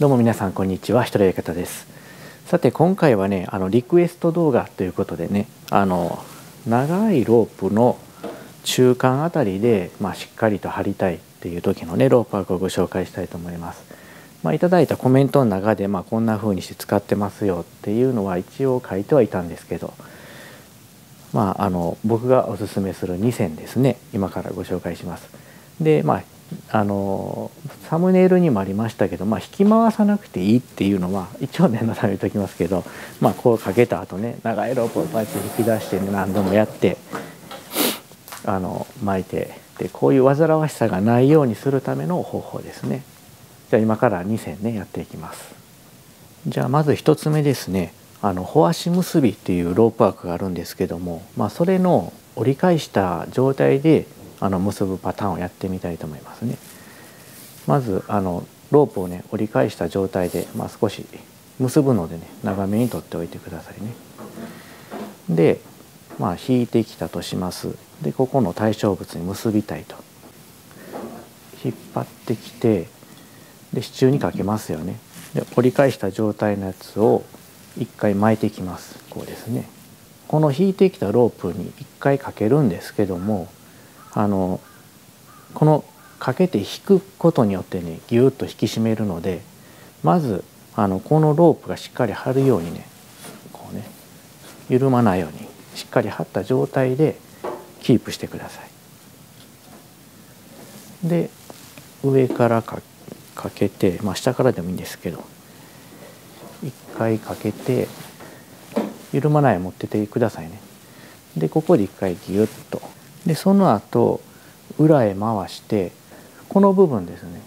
どうも皆さんこんにちは、ひとり親方です。さて今回はね、リクエスト動画ということでね、長いロープの中間あたりで、しっかりと張りたいっていう時のねロープワークをご紹介したいと思います。いただいたコメントの中で、こんな風にして使ってますよっていうのは一応書いてはいたんですけど、僕がおすすめする2選ですね、今からご紹介します。でサムネイルにもありましたけど、引き回さなくていいっていうのは一応念のため言っておきますけど、こうかけた後ね、長いロープをこうやって引き出して、ね、何度もやって巻いて、でこういう煩わしさがないようにするための方法ですね。じゃあ今から2選ねやっていきます。じゃあまず1つ目ですね、帆足結びっていうロープワークがあるんですけども、それの折り返した状態で結ぶパターンをやってみたいと思いますね。まずロープをね折り返した状態で、少し結ぶのでね長めに取っておいてくださいね。で引いてきたとします。でここの対象物に結びたいと引っ張ってきて、で支柱にかけますよね。で折り返した状態のやつを一回巻いてきます。こうですね、この引いてきたロープに一回かけるんですけども、このかけて引くことによってねギュッと引き締めるので、まずこのロープがしっかり張るようにね、こうね緩まないようにしっかり張った状態でキープしてください。で上からかけて、下からでもいいんですけど一回かけて緩まないように持っててくださいね。でここで一回ギュッと、でその後裏へ回して、この部分ですね、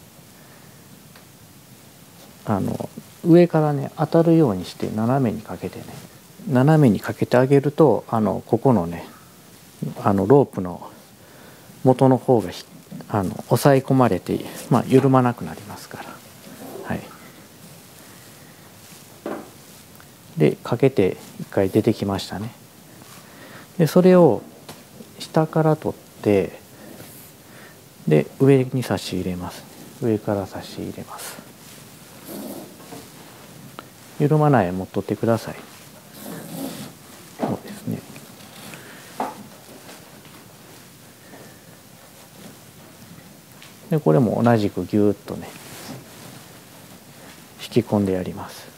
上からね当たるようにして斜めにかけてね、斜めにかけてあげるとここのねロープの元の方が抑え込まれて、緩まなくなりますから、はい。でかけて一回出てきましたね。でそれを下から取って、で上に差し入れます。上から差し入れます。緩まないように持っとってください。そうですね。でこれも同じくギューッとね引き込んでやります。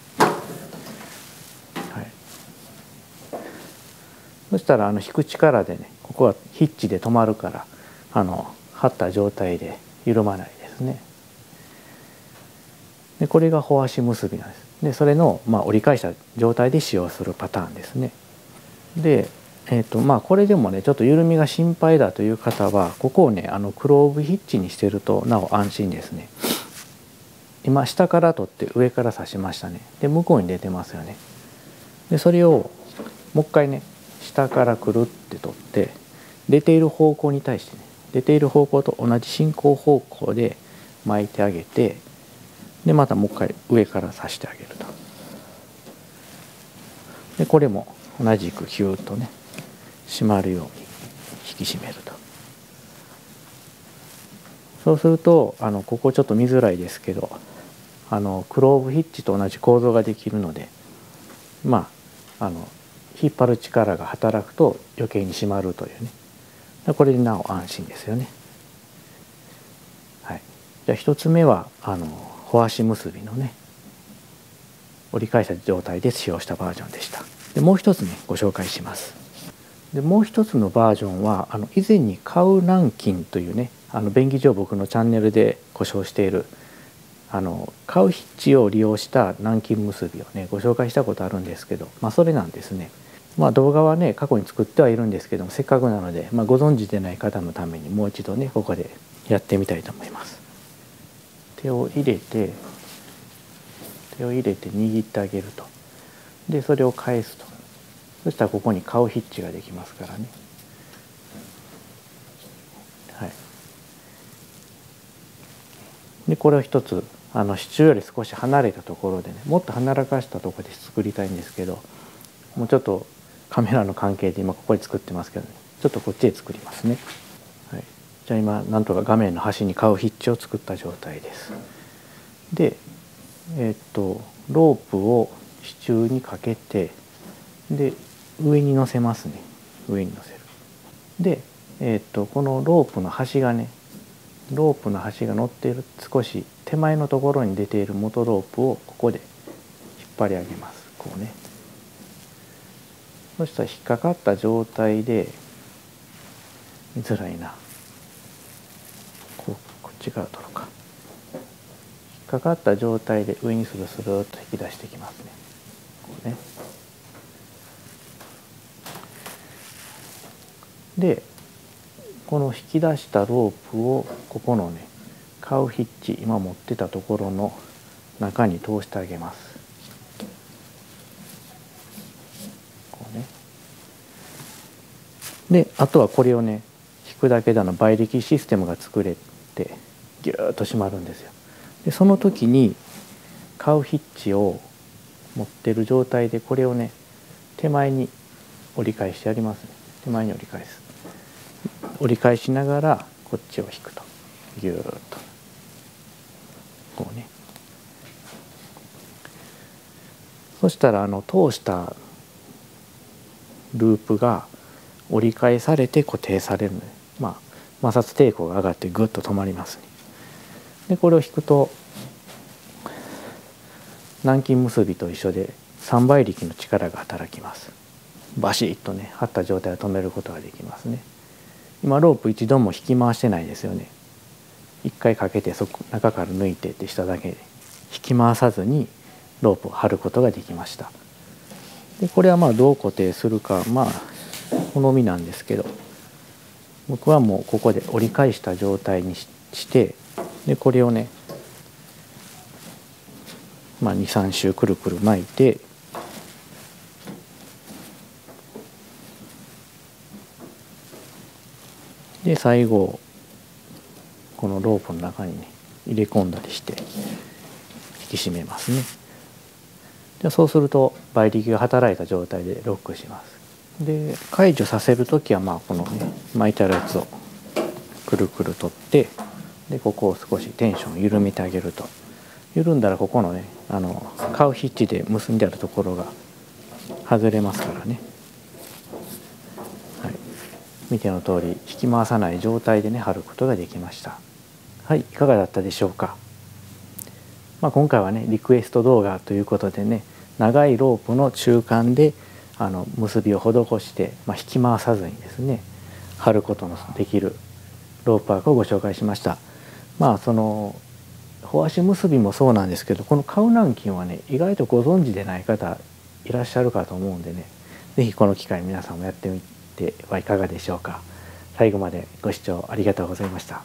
そしたら引く力でね、ここはヒッチで止まるから、張った状態で緩まないですね。でこれが帆足結びなんです。でそれの、折り返した状態で使用するパターンですね。で、これでもねちょっと緩みが心配だという方は、ここをねクローブヒッチにしてるとなお安心ですね。今下から取って上から刺しましたね。で向こうに出てますよね。でそれをもう一回ね下からくるって取って、出ている方向に対して、ね、出ている方向と同じ進行方向で巻いてあげて、でまたもう一回上から刺してあげると。でこれも同じくヒューッとね締まるように引き締めると。そうするとここちょっと見づらいですけど、クローブヒッチと同じ構造ができるので、引っ張る力が働くと余計に締まるというね、これでなお安心ですよね。はい、じゃあ1つ目は帆足結びのね折り返した状態で使用したバージョンでした。でもう一つねご紹介します。でもう一つのバージョンは以前に「カウランキン」というね便宜上僕のチャンネルでご紹介しているカウヒッチを利用した南京結びをねご紹介したことあるんですけど、それなんですね。動画はね過去に作ってはいるんですけども、せっかくなので、ご存知でない方のためにもう一度ねここでやってみたいと思います。手を入れて握ってあげると。でそれを返すと。そしたらここにカウヒッチができますからね。はい、でこれを一つ支柱より少し離れたところでね、もっと離らかしたところで作りたいんですけど、もうちょっとカメラの関係で今ここで作ってますけど、ね、ちょっとこっちで作りますね。はい、じゃあ今なんとか画面の端にカウヒッチを作った状態です。でロープを支柱にかけて、で上に乗せますね。上に乗せる。で、このロープの端がね、ロープの端が乗っている少し手前のところに出ている元ロープをここで引っ張り上げます。こうね。そしたら引っかかった状態で、見づらいな、こっちから取るか。引っかかった状態で上にスルスルーっと引き出してきますね。こうね。でこの引き出したロープをここのねカウヒッチ、今持ってたところの中に通してあげます。こうね。であとはこれをね引くだけだの倍力システムが作れてギューッと締まるんですよ。でその時にカウヒッチを持ってる状態でこれをね手前に折り返してやりますね。手前に折り返す。折り返しながらこっちを引くとギューッとこうね。そしたら通したループが折り返されて固定されるので、まあ、摩擦抵抗が上がってグッと止まりますね。でこれを引くと南京結びと一緒で3倍力の力が働きます。バシッとね張った状態を止めることができますね。今ロープ一度も引き回してないですよね。一回かけてそこ中から抜いてってしただけで引き回さずにロープを張ることができました。でこれはまあどう固定するか、まあ好みなんですけど、僕はもうここで折り返した状態にしてでこれをね、まあ、23周くるくる巻いて。で最後このロープの中にね入れ込んだりして引き締めますね。でそうすると倍力が働いた状態でロックします。で解除させる時はまあこのね巻いてあるやつをくるくる取ってでここを少しテンションを緩めてあげると、緩んだらここのねカウヒッチで結んであるところが外れますからね。見ての通り引き回さない状態でね貼ることができました。はい、いかがだったでしょうか。まあ、今回はねリクエスト動画ということでね長いロープの中間で結びを施して、まあ、引き回さずにですね貼ることのできるロープワークをご紹介しました。まあその帆足結びもそうなんですけど、このカウ南京はね意外とご存知でない方いらっしゃるかと思うんでね、是非この機会皆さんもやってみてではいかがでしょうか。最後までご視聴ありがとうございました。